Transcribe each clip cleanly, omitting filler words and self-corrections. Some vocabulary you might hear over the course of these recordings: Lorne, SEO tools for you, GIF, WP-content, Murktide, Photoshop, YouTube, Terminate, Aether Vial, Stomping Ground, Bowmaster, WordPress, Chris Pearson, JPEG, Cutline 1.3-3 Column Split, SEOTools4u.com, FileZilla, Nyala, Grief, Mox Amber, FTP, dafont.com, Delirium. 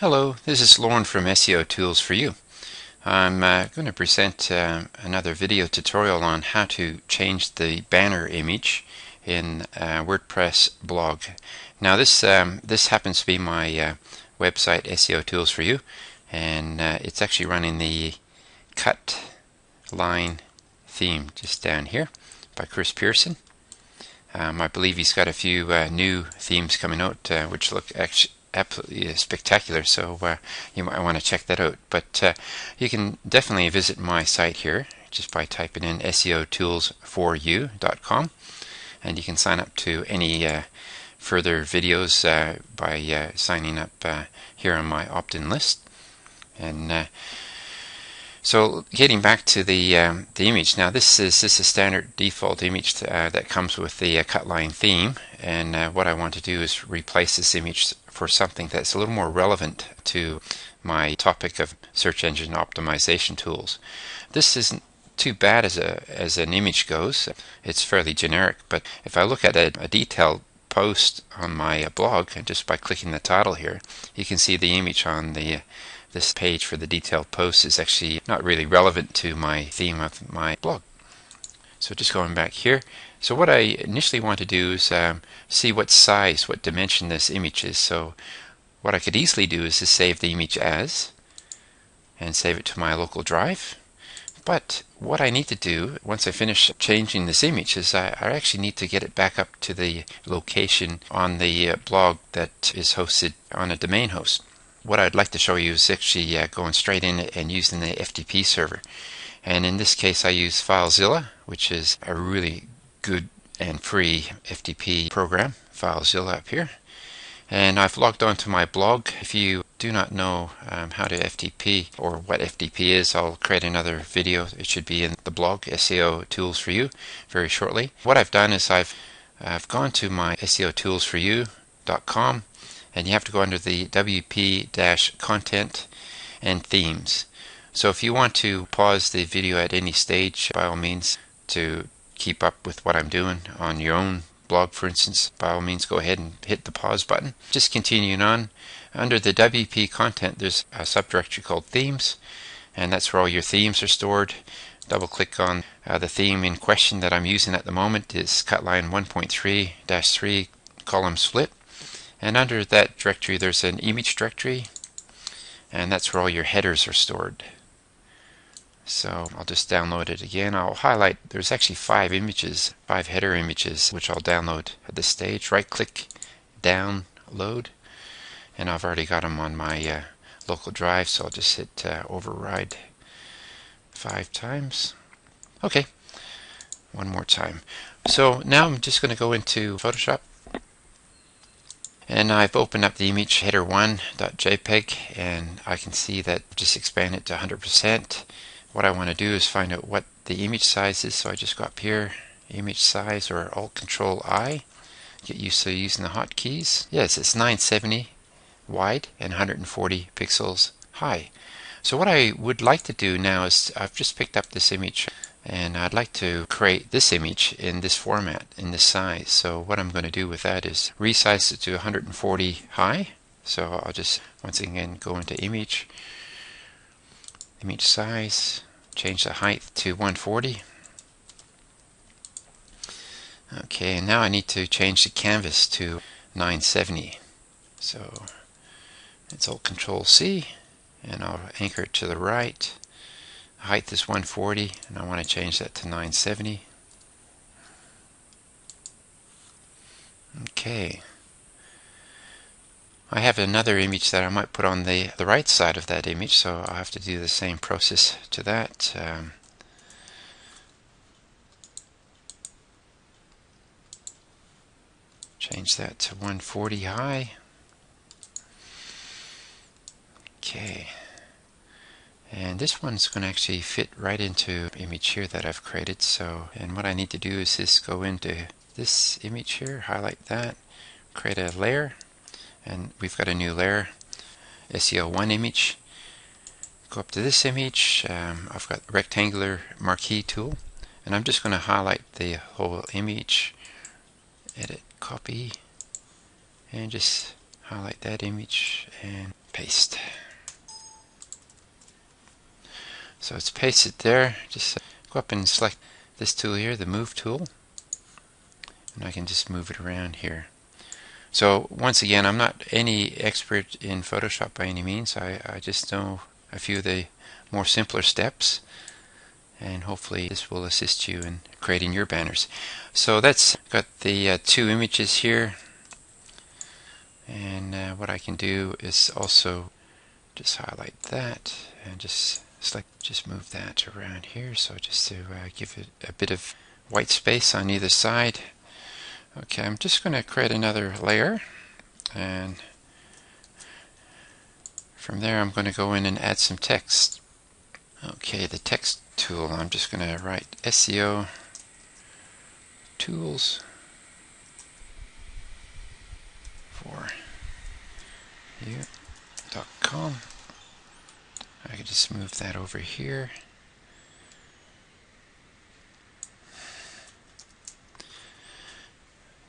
Hello, this is Lorne from SEO Tools for You. I'm going to present another video tutorial on how to change the banner image in WordPress blog. Now this happens to be my website SEO Tools for You, and it's actually running the Cutline theme just down here by Chris Pearson. I believe he's got a few new themes coming out which look absolutely spectacular, so you might want to check that out. But you can definitely visit my site here just by typing in SEOtoolsforyou.com, and you can sign up to any further videos by signing up here on my opt-in list. And so getting back to the image, now this is a standard default image that comes with the Cutline theme, and what I want to do is replace this image for something that's a little more relevant to my topic of search engine optimization tools. This isn't too bad as an image goes. It's fairly generic, but if I look at a detailed post on my blog, and just by clicking the title here, you can see the image on this page for the detailed post is actually not really relevant to my theme of my blog. So just going back here, so what I initially want to do is see what size, what dimension this image is. So what I could easily do is to save the image as, and save it to my local drive. But what I need to do once I finish changing this image is I actually need to get it back up to the location on the blog that is hosted on a domain host. What I'd like to show you is actually going straight in and using the FTP server. And in this case I use FileZilla, which is a really good and free FTP program, FileZilla up here. And I've logged on to my blog. If you do not know how to FTP or what FTP is, I'll create another video. It should be in the blog, SEO Tools for You, very shortly. What I've done is I've gone to my SEOtoolsforyou.com, and you have to go under the WP-content and themes. So if you want to pause the video at any stage, by all means, to keep up with what I'm doing on your own blog, for instance, by all means go ahead and hit the pause button. Just continuing on, under the WP-content there's a subdirectory called themes, and that's where all your themes are stored. Double click on the theme in question that I'm using at the moment is Cutline 1.3-3 Column Split. And under that directory there's an image directory, and that's where all your headers are stored. So I'll just download it again. I'll highlight, there's actually 5 images, 5 header images, which I'll download at this stage. Right click, download, and I've already got them on my local drive, so I'll just hit override 5 times. Okay, one more time. So now I'm just going to go into Photoshop, and I've opened up the image header1.jpg, and I can see that just expand it to 100%. What I want to do is find out what the image size is, so I just go up here, image size, or Alt-Control-I. Get used to using the hotkeys. Yes, it's 970 wide and 140 pixels high. So what I would like to do now is, I've just picked up this image, and I'd like to create this image in this format, in this size. So what I'm going to do with that is resize it to 140 high. So I'll just once again go into image, image size, change the height to 140. Okay, and now I need to change the canvas to 970. So it's Alt Control C, and I'll anchor it to the right. Height is 140, and I want to change that to 970. Okay. I have another image that I might put on the right side of that image, so I'll have to do the same process to that. Change that to 140 high. Okay. And this one's going to actually fit right into the image here that I've created. So, and what I need to do is just go into this image here, highlight that, create a layer, and we've got a new layer, SEO1 image. Go up to this image, I've got rectangular marquee tool, and I'm just going to highlight the whole image, edit, copy, and just highlight that image and paste. So it's pasted there. Just go up and select this tool here, the move tool, and I can just move it around here. So once again, I'm not any expert in Photoshop by any means. I just know a few of the more simpler steps, and hopefully this will assist you in creating your banners. So that's got the two images here, and what I can do is also just highlight that and just select, just move that around here, so just to give it a bit of white space on either side. Okay, I'm just going to create another layer, and from there I'm going to go in and add some text. Okay, the text tool, I'm just going to write SEO tools for you.com. I can just move that over here.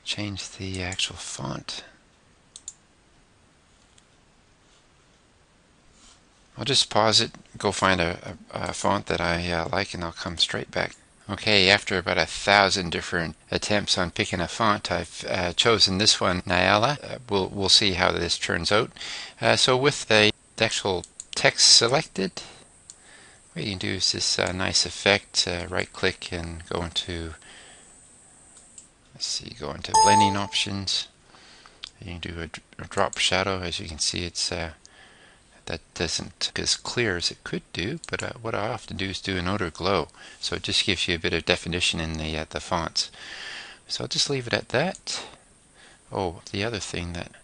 Change the actual font. I'll just pause it, go find a font that I like, and I'll come straight back. Okay, after about 1,000 different attempts on picking a font, I've chosen this one, Nyala. We'll see how this turns out. So with the actual text selected, what you can do is this nice effect, right-click and go into, let's see, go into blending options. You can do a drop shadow. As you can see, it's that doesn't look as clear as it could do, but what I often do is do an outer glow, so it just gives you a bit of definition in the fonts. So I'll just leave it at that. Oh, the other thing that I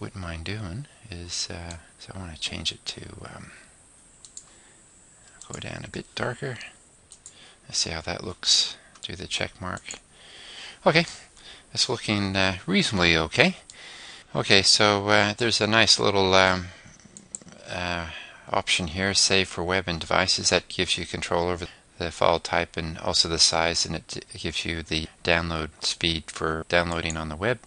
wouldn't mind doing is, so I want to change it to, go down a bit darker. Let's see how that looks. Do the check mark. Okay, that's looking reasonably okay. Okay, so there's a nice little option here, save for web and devices. That gives you control over the file type and also the size, and it gives you the download speed for downloading on the web.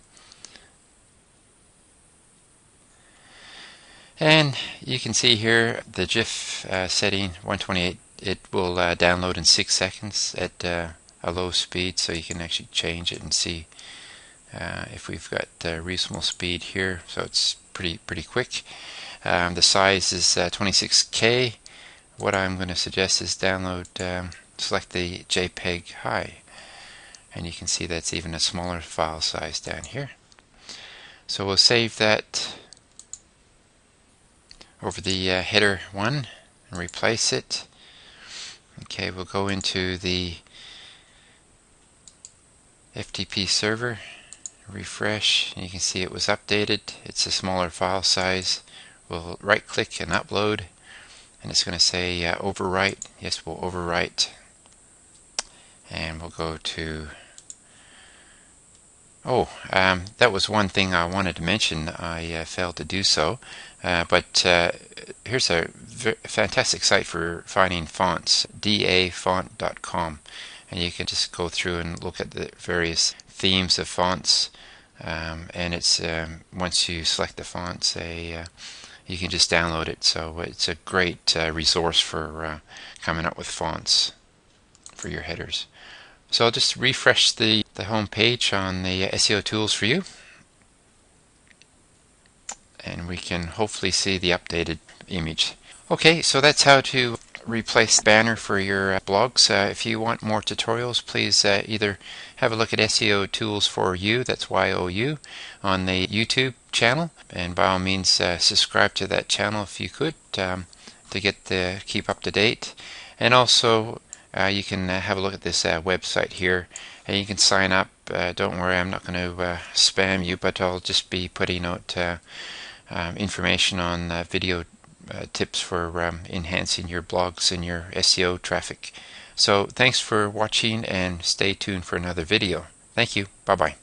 And you can see here the GIF setting 128. It will download in 6 seconds at a low speed, so you can actually change it and see if we've got reasonable speed here. So it's pretty quick. The size is 26K. What I'm going to suggest is download, select the JPEG high, and you can see that's even a smaller file size down here. So we'll save that over the header one and replace it. Okay, we'll go into the FTP server, refresh, and you can see it was updated. It's a smaller file size. We'll right click and upload, and it's going to say overwrite. Yes, we'll overwrite, and we'll go to, that was one thing I wanted to mention. I failed to do so, but here's a fantastic site for finding fonts, dafont.com, and you can just go through and look at the various themes of fonts, and it's once you select the font, say, you can just download it. So it's a great resource for coming up with fonts for your headers. So I'll just refresh the home page on the SEO tools for you, and we can hopefully see the updated image. Okay, so that's how to replace banner for your blogs. If you want more tutorials, please either have a look at SEO tools for you, that's YOU, on the YouTube channel, and by all means subscribe to that channel if you could, to keep up to date. And also you can have a look at this website here, and you can sign up. Don't worry, I'm not going to spam you, but I'll just be putting out information on video tips for enhancing your blogs and your SEO traffic. So thanks for watching, and stay tuned for another video. Thank you. Bye-bye.